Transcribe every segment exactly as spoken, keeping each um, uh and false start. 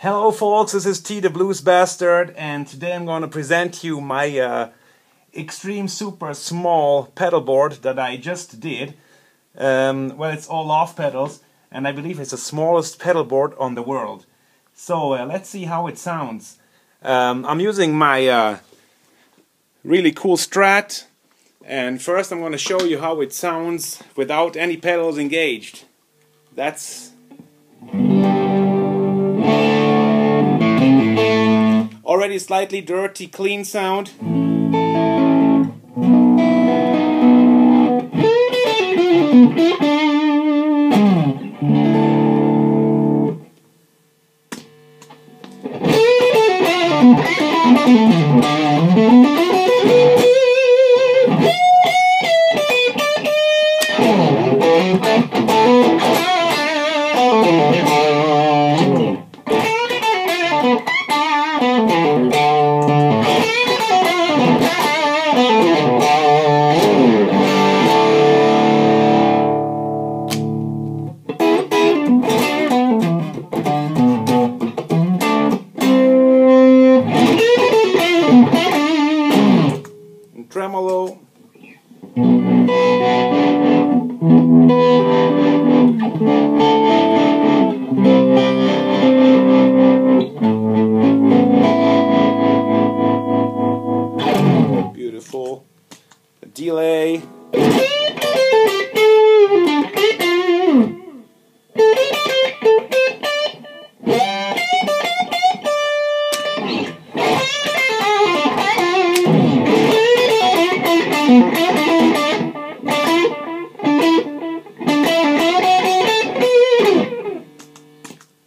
Hello folks, this is T the Blues Bastard, and today I'm going to present you my uh, extreme super small pedal board that I just did. Um, well, it's all Love Pedals, and I believe it's the smallest pedal board on the world. So uh, let's see how it sounds. Um, I'm using my uh, really cool Strat, and first I'm going to show you how it sounds without any pedals engaged. That's... already slightly dirty, clean sound. Tremolo. Beautiful. The delay.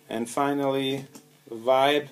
And finally, the vibe.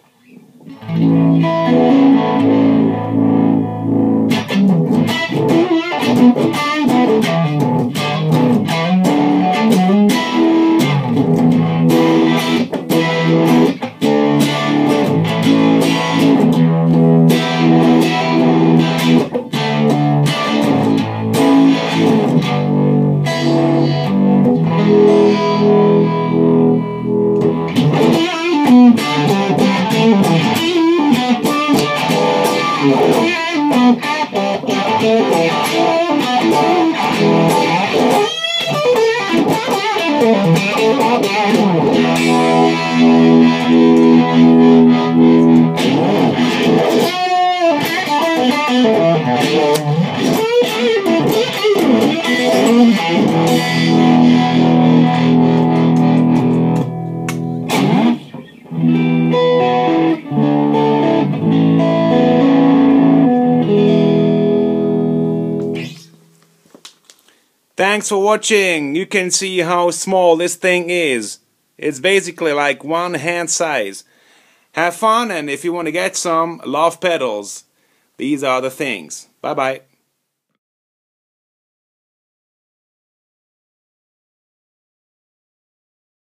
Thanks for watching. You can see how small this thing is. It's basically like one hand size. Have fun, and if you want to get some, Love Pedals. These are the things. Bye bye.